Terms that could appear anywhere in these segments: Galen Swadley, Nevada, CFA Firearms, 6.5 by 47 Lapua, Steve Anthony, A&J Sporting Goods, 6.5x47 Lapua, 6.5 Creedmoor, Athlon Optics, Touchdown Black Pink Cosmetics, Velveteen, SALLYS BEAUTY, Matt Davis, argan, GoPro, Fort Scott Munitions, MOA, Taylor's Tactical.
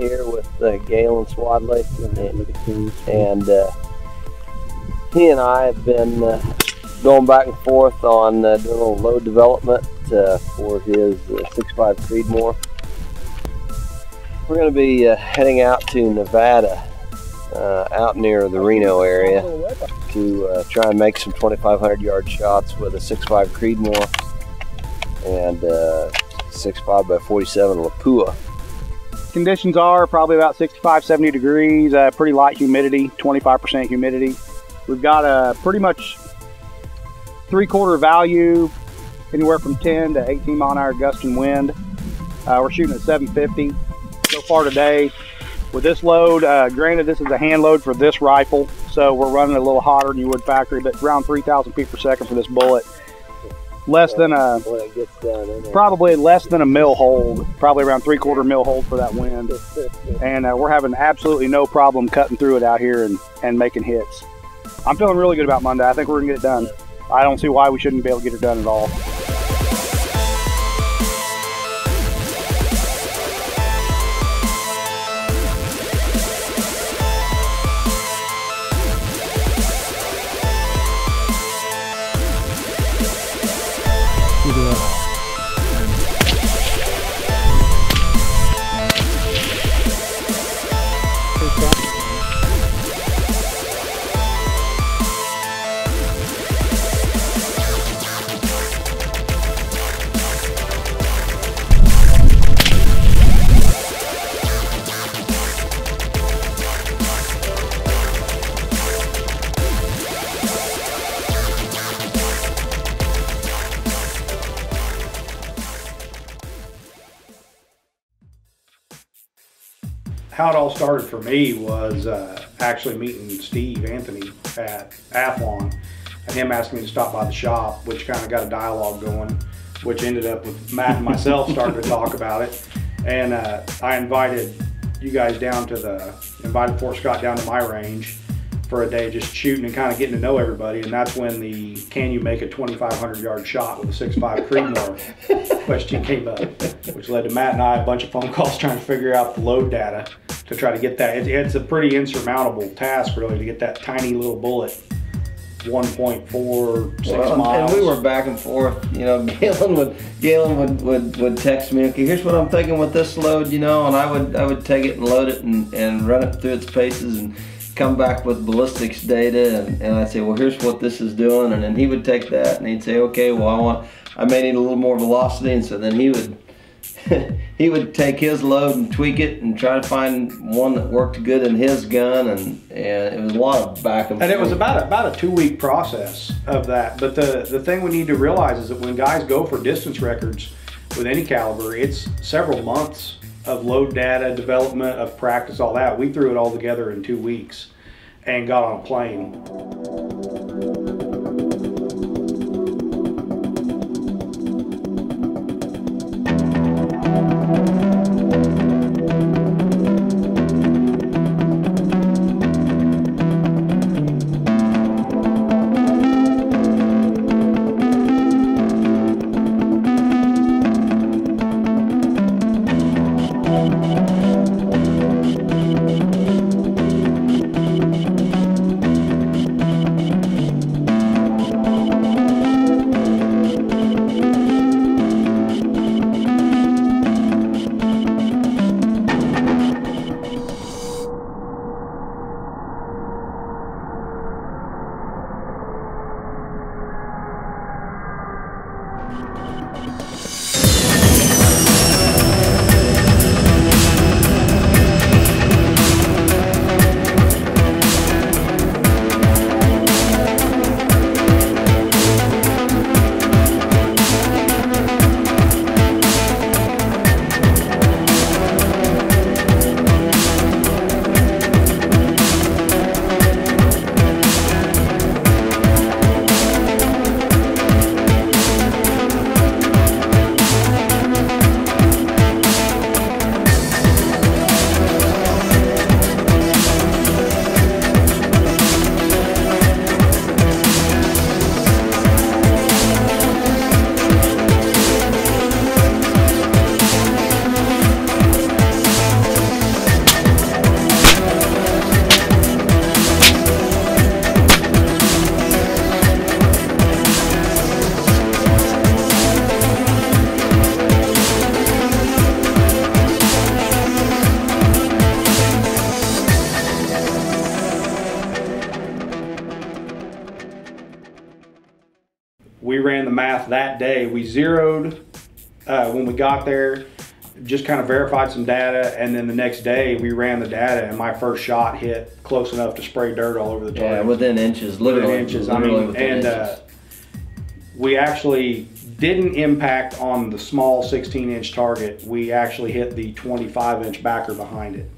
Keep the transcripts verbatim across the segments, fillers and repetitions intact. here with uh, Galen Swadley, and, and uh, he and I have been uh, going back and forth on uh, doing a little load development uh, for his uh, six point five Creedmoor. We're going to be uh, heading out to Nevada, uh, out near the Reno area, to uh, try and make some twenty-five hundred yard shots with a six point five Creedmoor and uh, six point five by forty-seven Lapua. Conditions are probably about sixty-five, seventy degrees, uh, pretty light humidity, twenty-five percent humidity. We've got a pretty much three-quarter value, anywhere from ten to eighteen mile an hour gust and wind. Uh, we're shooting at seven fifty. So far today, with this load, uh, granted this is a hand load for this rifle, so we're running a little hotter than you would factory, but around three thousand feet per second for this bullet. Less than a, when it gets done, probably less than a mill hold, probably around three quarter mill hold for that wind. And uh, we're having absolutely no problem cutting through it out here and, and making hits. I'm feeling really good about Monday. I think we're gonna get it done. I don't see why we shouldn't be able to get it done at all. How it all started for me was uh, actually meeting Steve Anthony at Athlon and him asking me to stop by the shop, which kind of got a dialogue going, which ended up with Matt and myself starting to talk about it. And uh, I invited you guys down to the, invited Fort Scott down to my range for a day, just shooting and kind of getting to know everybody. And that's when the, can you make a twenty-five hundred yard shot with a six point five Creedmoor question came up, which led to Matt and I a bunch of phone calls trying to figure out the load data to try to get that. It, it's a pretty insurmountable task really to get that tiny little bullet, one point four six well, miles. And we were back and forth, you know, Galen would, Galen would, would, would text me, okay, here's what I'm thinking with this load, you know, and I would, I would take it and load it and, and run it through its paces and come back with ballistics data, and, and I'd say, well, here's what this is doing, and then he would take that and he'd say, okay, well, I want, I may need a little more velocity, and so then he would, he would take his load and tweak it and try to find one that worked good in his gun, and, and it was a lot of back and forth. And it was about about a two week process of that, but the the thing we need to realize is that when guys go for distance records with any caliber, it's several months of load data, development, of practice, all that. We threw it all together in two weeks and got on a plane. that day. We zeroed uh, when we got there, just kind of verified some data, and then the next day we ran the data, and my first shot hit close enough to spray dirt all over the target. Yeah, within inches, literally. Within inches, literally, I mean, and uh, we actually didn't impact on the small sixteen inch target. We actually hit the twenty-five inch backer behind it.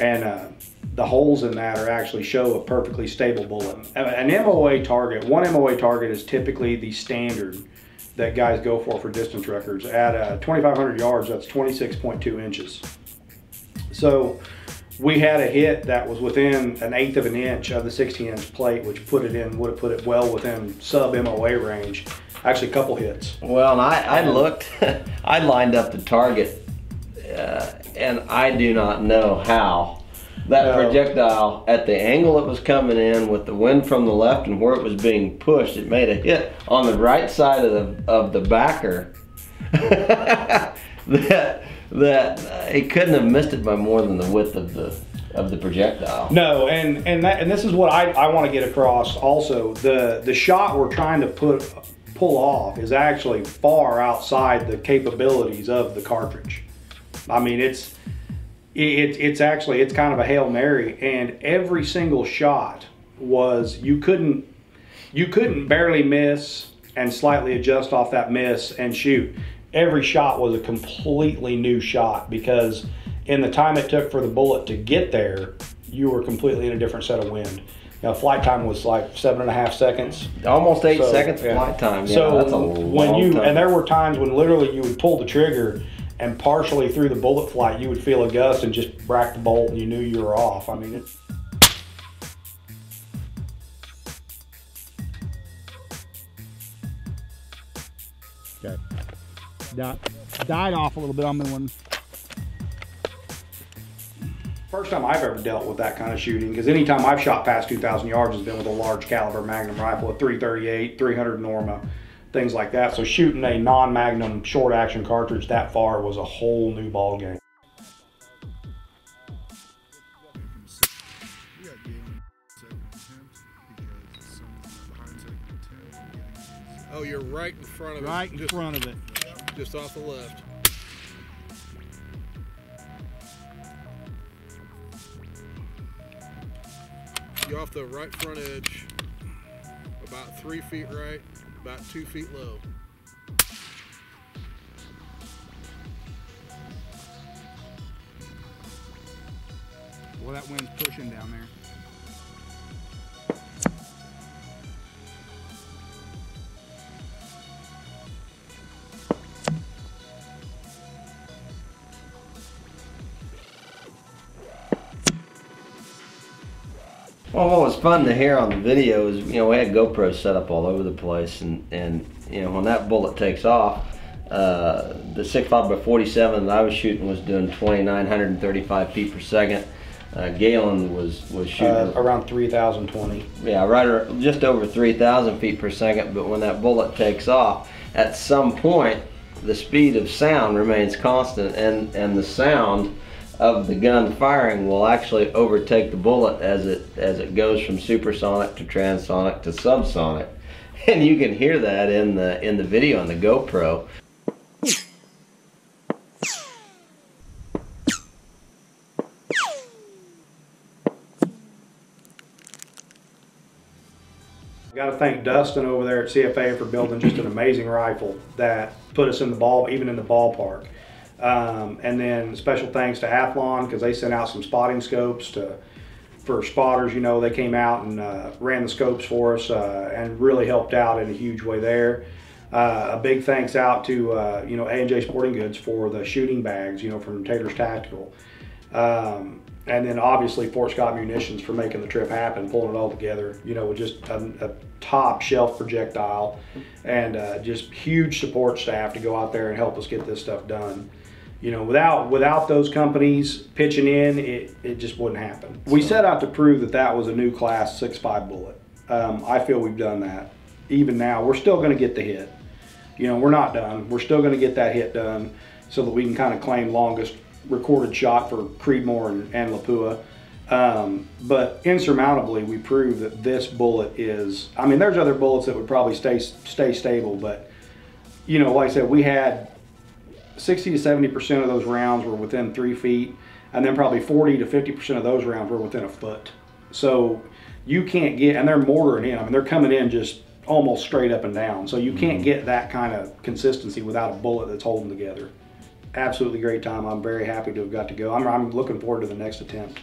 And uh, the holes in that are actually show a perfectly stable bullet. An M O A target, one M O A target is typically the standard that guys go for for distance records. At uh, twenty-five hundred yards, that's twenty-six point two inches. So we had a hit that was within an eighth of an inch of the sixteen inch plate, which put it in, would have put it well within sub M O A range. Actually, a couple hits. Well, and I, I looked, I lined up the target, uh, and I do not know how that no. projectile, at the angle it was coming in, with the wind from the left and where it was being pushed, it made a hit on the right side of the of the backer. that that uh, it couldn't have missed it by more than the width of the of the projectile. No, and and that and this is what I I want to get across. Also, the the shot we're trying to put pull off is actually far outside the capabilities of the cartridge. I mean, it's. It, it's actually, it's kind of a Hail Mary, and every single shot was, you couldn't, you couldn't barely miss and slightly adjust off that miss and shoot. Every shot was a completely new shot, because in the time it took for the bullet to get there, you were completely in a different set of wind. Now, flight time was like seven and a half seconds. Almost eight so, seconds yeah. flight time. Yeah, so that's a when long you, time. And there were times when literally you would pull the trigger, and partially through the bullet flight, you would feel a gust and just rack the bolt, and you knew you were off. I mean, it... Okay. Died, died off a little bit on the one. First time I've ever dealt with that kind of shooting, because any time I've shot past two thousand yards has been with a large caliber Magnum rifle, a three thirty-eight, three hundred Norma. Things like that. So shooting a non-Magnum short action cartridge that far was a whole new ball game. Oh, you're right in front of it. Right in just, front of it. Just off the left. You're off the right front edge, about three feet right. About two feet low. Well, that wind's pushing down there. Well, what was fun to hear on the video is, you know, we had GoPros set up all over the place, and, and you know, when that bullet takes off, uh, the six point five by forty-seven that I was shooting was doing twenty-nine thirty-five feet per second. Uh, Galen was, was shooting... Uh, around three thousand twenty. Yeah, right, just over three thousand feet per second, but when that bullet takes off, at some point, the speed of sound remains constant, and, and the sound of the gun firing will actually overtake the bullet as it as it goes from supersonic to transonic to subsonic, and you can hear that in the in the video on the GoPro. I got to thank Dustin over there at C F A for building just an amazing rifle that put us in the ball, even in the ballpark. Um, and then special thanks to Athlon, because they sent out some spotting scopes to for spotters. You know, they came out and uh, ran the scopes for us uh, and really helped out in a huge way there. Uh, a big thanks out to uh, you know, A and J Sporting Goods for the shooting bags, you know, from Taylor's Tactical, um, and then obviously Fort Scott Munitions for making the trip happen, pulling it all together. You know, with just a, a top shelf projectile, and uh, just huge support staff to go out there and help us get this stuff done. You know, without without those companies pitching in, it, it just wouldn't happen. We set out to prove that that was a new class six point five bullet. Um, I feel we've done that. Even now, we're still going to get the hit. You know, we're not done. We're still going to get that hit done so that we can kind of claim longest recorded shot for Creedmoor and, and Lapua. Um, but insurmountably, we proved that this bullet is, I mean, there's other bullets that would probably stay, stay stable, but you know, like I said, we had sixty to seventy percent of those rounds were within three feet, and then probably forty to fifty percent of those rounds were within a foot. So you can't get, and they're mortaring in, I mean, they're coming in just almost straight up and down. So you can't get that kind of consistency without a bullet that's holding together. Absolutely great time. I'm very happy to have got to go. I'm, I'm looking forward to the next attempt.